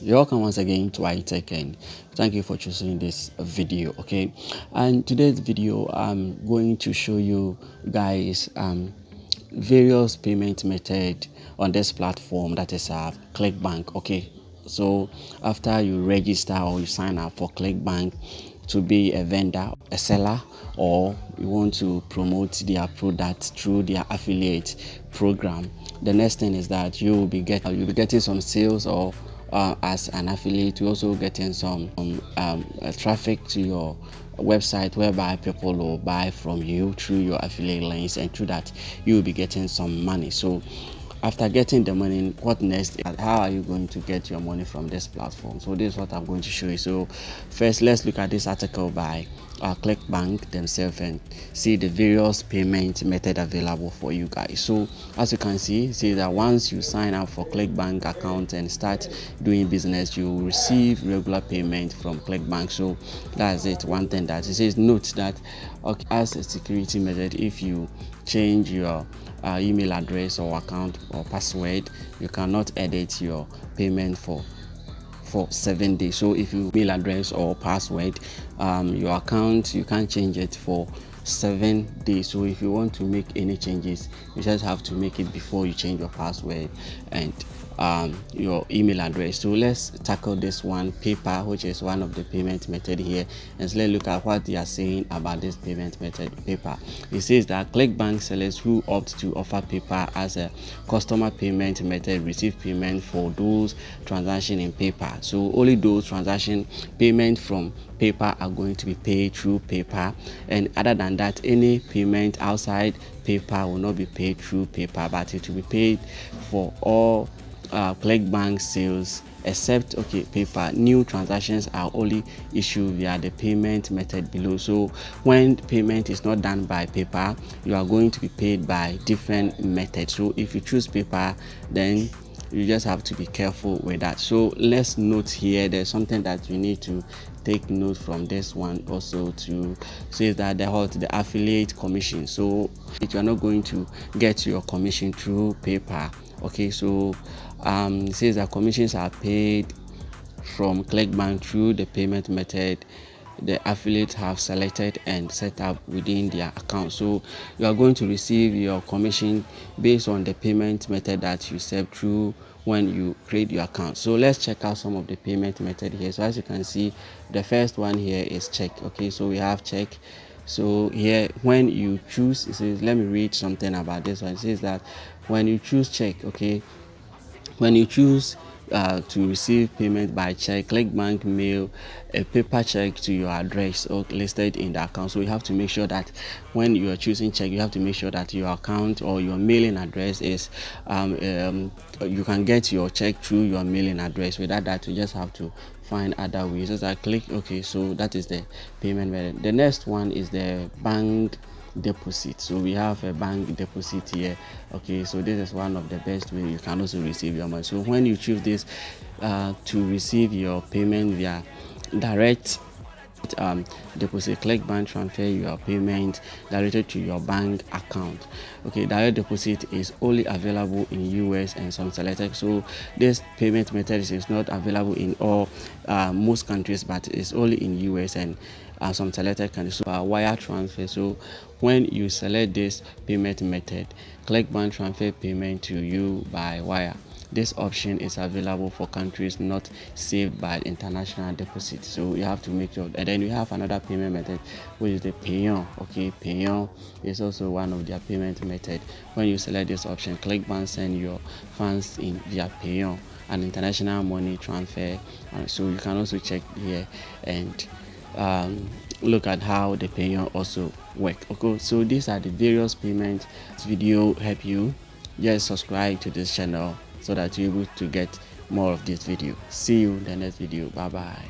You're welcome once again to Ike Tech, and thank you for choosing this video. Okay, and today's video I'm going to show you guys various payment method on this platform, that is ClickBank. Okay, so after you register or you sign up for ClickBank to be a vendor, a seller, or you want to promote their product through their affiliate program, the next thing is that you will be getting some sales, or as an affiliate you're also getting some traffic to your website, whereby people will buy from you through your affiliate links, and through that you will be getting some money. So after getting the money, what next? How are you going to get your money from this platform? So this is what I'm going to show you. So first, let's look at this article by ClickBank themselves and see the various payment method available for you guys. So as you can see that once you sign up for ClickBank account and start doing business, you will receive regular payment from ClickBank. So that's it. One thing that it says, note that as a security method, if you change your email address or account or password, you cannot edit your payment for 7 days. So if your email address or password, your account, you can't change it for 7 days. So if you want to make any changes, you just have to make it before you change your password and your email address. So let's tackle this one, PayPal, which is one of the payment method here, and so let's look at what they are saying about this payment method, PayPal. It says that ClickBank sellers who opt to offer PayPal as a customer payment method receive payment for those transactions in PayPal. So only those transaction payment from PayPal are going to be paid through PayPal, and other than that, any payment outside PayPal will not be paid through PayPal, but it will be paid for all ClickBank sales except PayPal. New transactions are only issued via the payment method below. So when payment is not done by PayPal, you are going to be paid by different methods. So if you choose PayPal, then you just have to be careful with that. So let's note here, there's something that we need to take note from this one also, to say that the affiliate commission. So if you're not going to get your commission through PayPal, so it says that commissions are paid from ClickBank through the payment method the affiliate have selected and set up within their account. So you are going to receive your commission based on the payment method that you set through when you create your account. So let's check out some of the payment method here. So as you can see, the first one here is check. So we have check. So here, when you choose, it says, let me read something about this one. It says that when you choose check, when you choose to receive payment by check, ClickBank mail a paper check to your address or listed in the account. So you have to make sure that when you are choosing check, you have to make sure that your account or your mailing address is you can get your check through your mailing address. Without that, you just have to find other ways. Just click so that is the payment method. The next one is the bank deposit. So we have a bank deposit here. So this is one of the best way you can also receive your money. So when you choose this to receive your payment via direct deposit, ClickBank transfer your payment directly to your bank account. Direct deposit is only available in US and some selected. So this payment method is not available in all most countries, but it's only in US and some selected countries. So wire transfer. So when you select this payment method, ClickBank transfer payment to you by wire. This option is available for countries not saved by international deposit. So you have to make sure. And then we have another payment method, which is the payon. Payon is also one of their payment method. When you select this option, ClickBank send your funds in via payon, an international money transfer. And so you can also check here and look at how the payon also work. So these are the various payments. This video help you, just subscribe to this channel so that you're able to get more of this video. See you in the next video. Bye bye.